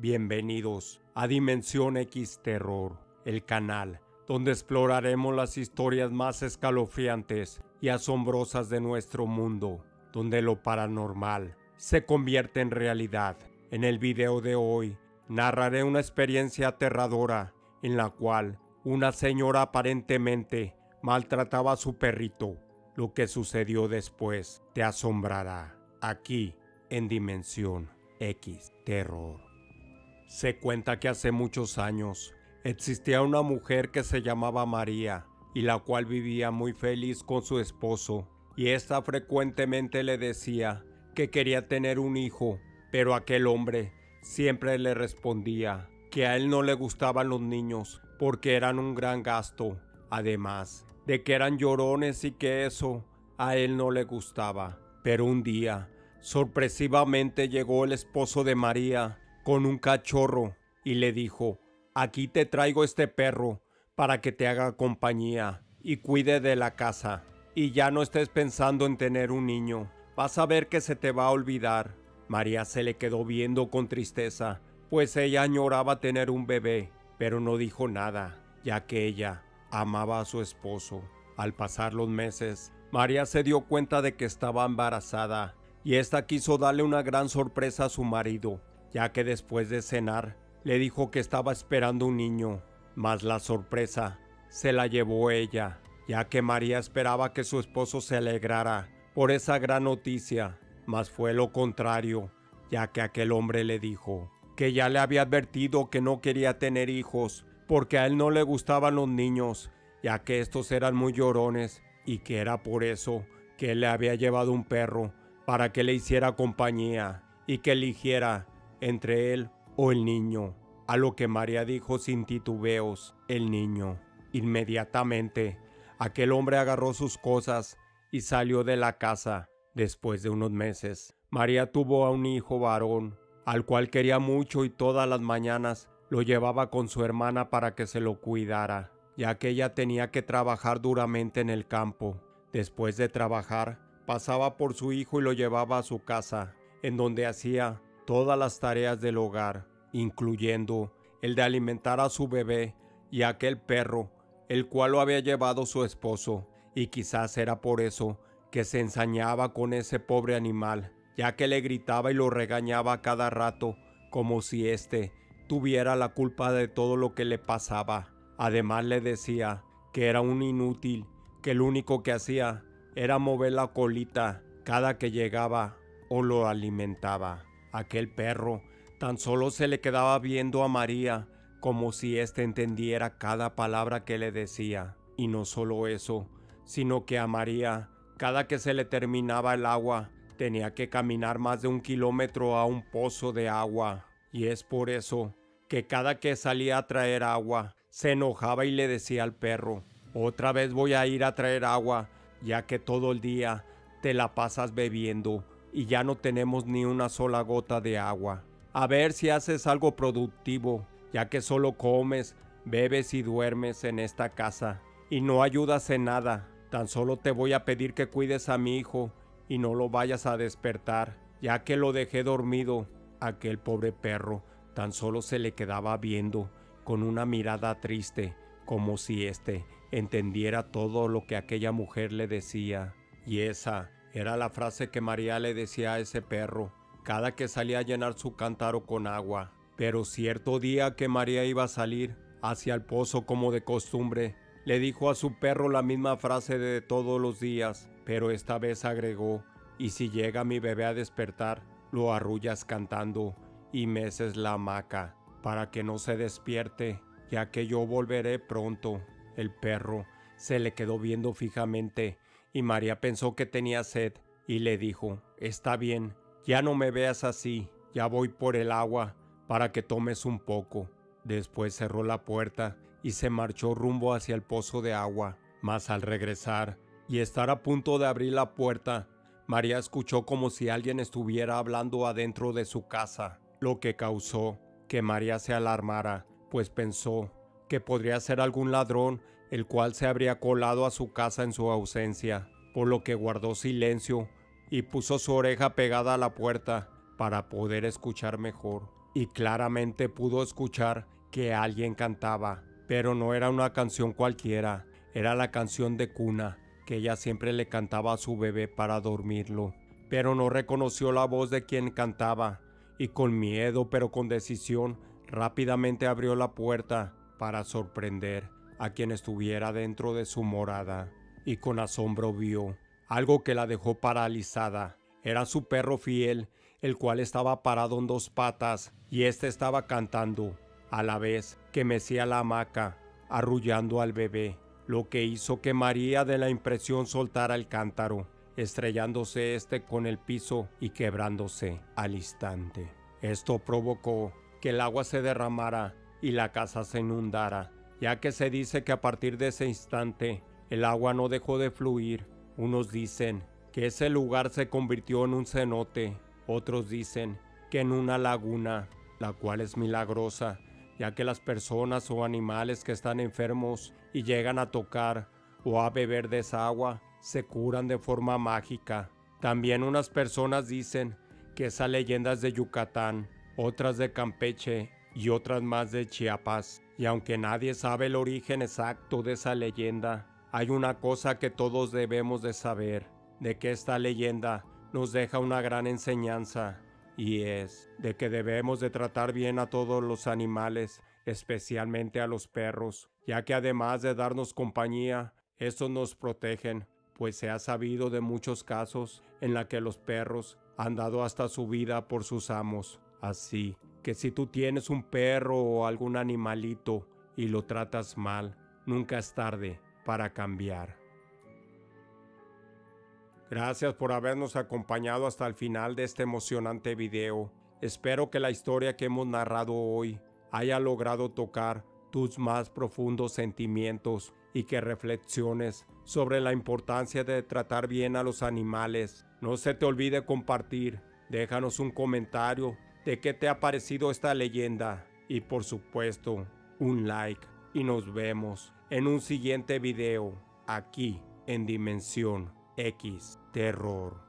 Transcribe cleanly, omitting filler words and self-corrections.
Bienvenidos a Dimensión X Terror, el canal donde exploraremos las historias más escalofriantes y asombrosas de nuestro mundo, donde lo paranormal se convierte en realidad. En el video de hoy, narraré una experiencia aterradora en la cual una señora aparentemente maltrataba a su perrito. Lo que sucedió después te asombrará, aquí en Dimensión X Terror. Se cuenta que hace muchos años existía una mujer que se llamaba María y la cual vivía muy feliz con su esposo, y ésta frecuentemente le decía que quería tener un hijo, pero aquel hombre siempre le respondía que a él no le gustaban los niños porque eran un gran gasto, además de que eran llorones y que eso a él no le gustaba. Pero un día, sorpresivamente llegó el esposo de María con un cachorro y le dijo: aquí te traigo este perro para que te haga compañía y cuide de la casa, y ya no estés pensando en tener un niño, vas a ver que se te va a olvidar. María se le quedó viendo con tristeza, pues ella añoraba tener un bebé, pero no dijo nada, ya que ella amaba a su esposo. Al pasar los meses, María se dio cuenta de que estaba embarazada, y ésta quiso darle una gran sorpresa a su marido, ya que después de cenar le dijo que estaba esperando un niño, mas la sorpresa se la llevó ella, ya que María esperaba que su esposo se alegrara por esa gran noticia, mas fue lo contrario, ya que aquel hombre le dijo que ya le había advertido que no quería tener hijos porque a él no le gustaban los niños, ya que estos eran muy llorones, y que era por eso que él le había llevado un perro para que le hiciera compañía y que eligiera entre él o el niño. A lo que María dijo sin titubeos: el niño. Inmediatamente, aquel hombre agarró sus cosas y salió de la casa. Después de unos meses, María tuvo a un hijo varón, al cual quería mucho, y todas las mañanas lo llevaba con su hermana para que se lo cuidara, ya que ella tenía que trabajar duramente en el campo. Después de trabajar, pasaba por su hijo y lo llevaba a su casa, en donde hacía todas las tareas del hogar, incluyendo el de alimentar a su bebé y aquel perro, el cual lo había llevado su esposo, y quizás era por eso que se ensañaba con ese pobre animal, ya que le gritaba y lo regañaba a cada rato, como si éste tuviera la culpa de todo lo que le pasaba. Además le decía que era un inútil, que lo único que hacía era mover la colita cada que llegaba o lo alimentaba. Aquel perro tan solo se le quedaba viendo a María, como si éste entendiera cada palabra que le decía. Y no solo eso, sino que a María, cada que se le terminaba el agua, tenía que caminar más de 1 kilómetro a un pozo de agua. Y es por eso que cada que salía a traer agua, se enojaba y le decía al perro: otra vez voy a ir a traer agua, ya que todo el día te la pasas bebiendo y ya no tenemos ni una sola gota de agua. A ver si haces algo productivo, ya que solo comes, bebes y duermes en esta casa y no ayudas en nada. Tan solo te voy a pedir que cuides a mi hijo y no lo vayas a despertar, ya que lo dejé dormido. Aquel pobre perro tan solo se le quedaba viendo con una mirada triste, como si éste entendiera todo lo que aquella mujer le decía. Y esa era la frase que María le decía a ese perro cada que salía a llenar su cántaro con agua. Pero cierto día que María iba a salir hacia el pozo como de costumbre, le dijo a su perro la misma frase de todos los días, pero esta vez agregó: y si llega mi bebé a despertar, lo arrullas cantando y meces la hamaca para que no se despierte, ya que yo volveré pronto. El perro se le quedó viendo fijamente y María pensó que tenía sed y le dijo: está bien, ya no me veas así, ya voy por el agua para que tomes un poco. Después cerró la puerta y se marchó rumbo hacia el pozo de agua. Mas al regresar y estar a punto de abrir la puerta, María escuchó como si alguien estuviera hablando adentro de su casa, lo que causó que María se alarmara, pues pensó que podría ser algún ladrón, el cual se habría colado a su casa en su ausencia, por lo que guardó silencio y puso su oreja pegada a la puerta para poder escuchar mejor. y claramente pudo escuchar que alguien cantaba, pero no era una canción cualquiera, era la canción de cuna que ella siempre le cantaba a su bebé para dormirlo, pero no reconoció la voz de quien cantaba y con miedo pero con decisión rápidamente abrió la puerta para sorprender a quien estuviera dentro de su morada y con asombro vio algo que la dejó paralizada. Era su perro fiel, el cual estaba parado en dos patas y este estaba cantando, a la vez que mecía la hamaca, arrullando al bebé, lo que hizo que María de la impresión soltara el cántaro, estrellándose este con el piso y quebrándose al instante. Esto provocó que el agua se derramara y la casa se inundara, ya que se dice que a partir de ese instante el agua no dejó de fluir. Unos dicen que ese lugar se convirtió en un cenote, otros dicen que en una laguna, la cual es milagrosa, ya que las personas o animales que están enfermos y llegan a tocar o a beber de esa agua se curan de forma mágica. También unas personas dicen que esa leyenda es de Yucatán, otras de Campeche y otras más de Chiapas. Y aunque nadie sabe el origen exacto de esa leyenda, hay una cosa que todos debemos de saber, de que esta leyenda nos deja una gran enseñanza, y es de que debemos de tratar bien a todos los animales, especialmente a los perros, ya que además de darnos compañía, estos nos protegen, pues se ha sabido de muchos casos en la que los perros han dado hasta su vida por sus amos. Así que si tú tienes un perro o algún animalito y lo tratas mal, nunca es tarde para cambiar. Gracias por habernos acompañado hasta el final de este emocionante video. Espero que la historia que hemos narrado hoy haya logrado tocar tus más profundos sentimientos y que reflexiones sobre la importancia de tratar bien a los animales. No se te olvide compartir, déjanos un comentario de qué te ha parecido esta leyenda y por supuesto un like y nos vemos en un siguiente video aquí en Dimensión X Terror.